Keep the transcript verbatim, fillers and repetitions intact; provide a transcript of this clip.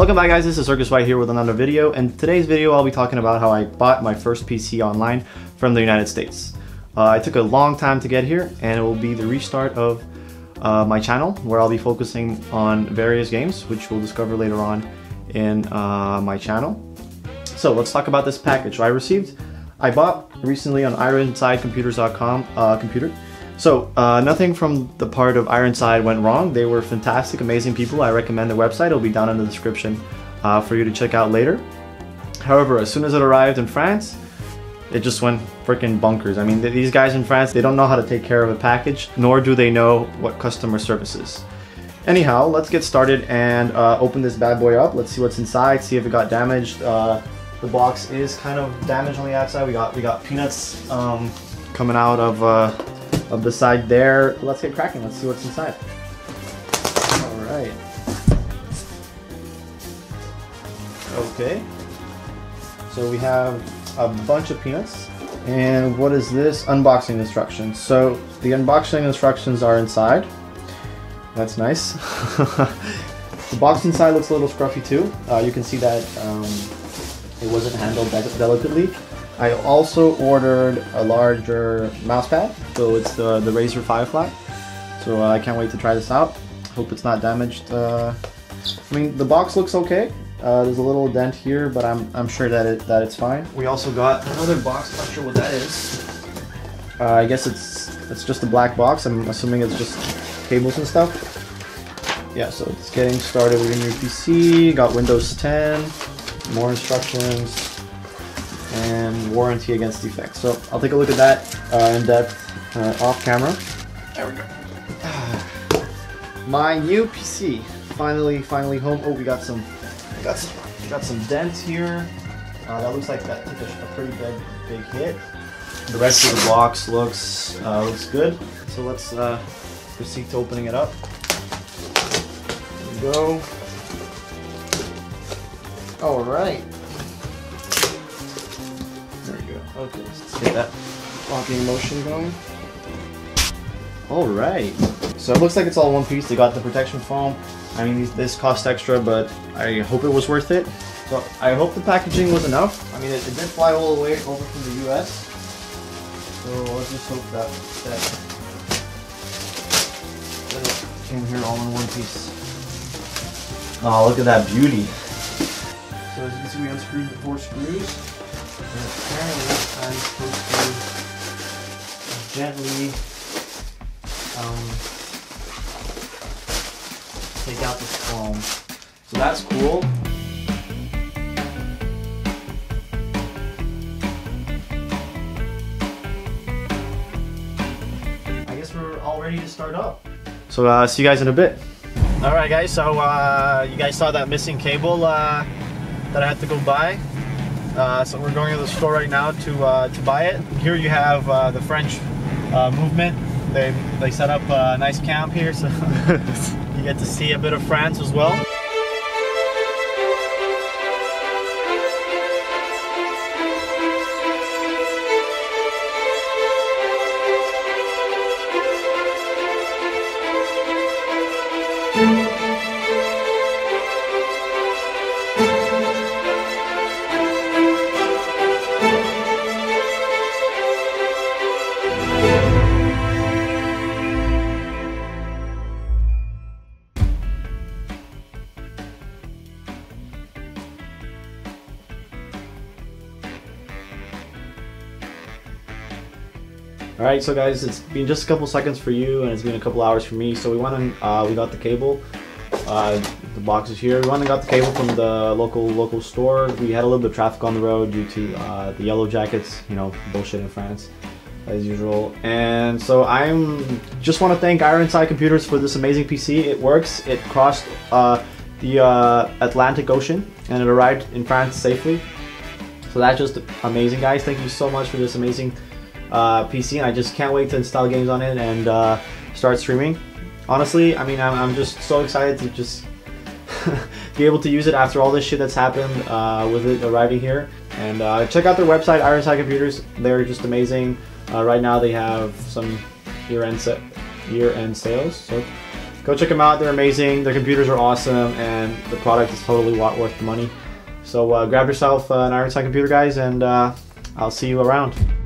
Welcome back, guys. This is Sergus White here with another video, and today's video I'll be talking about how I bought my first P C online from the United States. Uh, it took a long time to get here, and it will be the restart of uh, my channel, where I'll be focusing on various games, which we'll discover later on in uh, my channel. So let's talk about this package I received. I bought recently on ironside computers dot com uh, computer. So uh, nothing from the part of Ironside went wrong. They were fantastic, amazing people. I recommend their website. It'll be down in the description uh, for you to check out later. However, as soon as it arrived in France, it just went freaking bonkers. I mean, th these guys in France, they don't know how to take care of a package, nor do they know what customer service is. Anyhow, let's get started and uh, open this bad boy up. Let's see what's inside, see if it got damaged. Uh, the box is kind of damaged on the outside. We got, we got peanuts um, coming out of uh, of the side there. Let's get cracking. Let's see what's inside. All right. Okay. So we have a bunch of peanuts. And what is this? Unboxing instructions. So the unboxing instructions are inside. That's nice. The box inside looks a little scruffy too. Uh, you can see that um, it wasn't handled delicately. I also ordered a larger mouse pad, so it's the, the Razer Firefly. So uh, I can't wait to try this out. Hope it's not damaged. Uh, I mean, the box looks okay. Uh, there's a little dent here, but I'm, I'm sure that it that it's fine. We also got another box. Not sure what that is. Uh, I guess it's it's just a black box. I'm assuming it's just cables and stuff. Yeah, so it's getting started with a new P C. Got Windows ten, more instructions, and warranty against defects. So I'll take a look at that uh, in depth uh, off camera. There we go. My new P C, finally, finally home. Oh, we got some, we got some, we got some dents here. Uh, that looks like that took a, a pretty big, big hit. The rest of the box looks uh, looks good. So let's uh, proceed to opening it up. There we go. All right. Okay, let's get that locking motion going. Alright, so it looks like it's all one piece. They got the protection foam. I mean, these, this cost extra, but I hope it was worth it. So I hope the packaging was enough. I mean, it, it did fly all the way over from the U S, so let's just hope that, that it came here all in one piece. Oh, look at that beauty. So as you can see, we unscrewed the four screws. And apparently I'm supposed to gently um, take out this foam. So that's cool. I guess we're all ready to start up. So uh, see you guys in a bit. All right, guys. So uh, you guys saw that missing cable uh, that I had to go buy. Uh, so we're going to the store right now to uh, to buy it. Here you have uh, the French uh, movement. They they set up a nice camp here, so you get to see a bit of France as well. Alright, so guys, it's been just a couple seconds for you, and it's been a couple hours for me. So we went and uh, we got the cable. Uh, the box is here. We went and got the cable from the local local store. We had a little bit of traffic on the road due to uh, the yellow jackets, you know, bullshit in France, as usual. And so I'm just want to thank Ironside Computers for this amazing P C. It works. It crossed uh, the uh, Atlantic Ocean, and it arrived in France safely. So that's just amazing, guys. Thank you so much for this amazing Uh, P C, and I just can't wait to install games on it and uh, start streaming. Honestly, I mean, I'm, I'm just so excited to just be able to use it after all this shit that's happened uh, with it arriving here. And uh, check out their website, Ironside Computers. They're just amazing. Uh, right now, they have some year-end year-end sales, so Go check them out. They're amazing. Their computers are awesome, and the product is totally worth the money. So uh, grab yourself uh, an Ironside computer, guys, and uh, I'll see you around.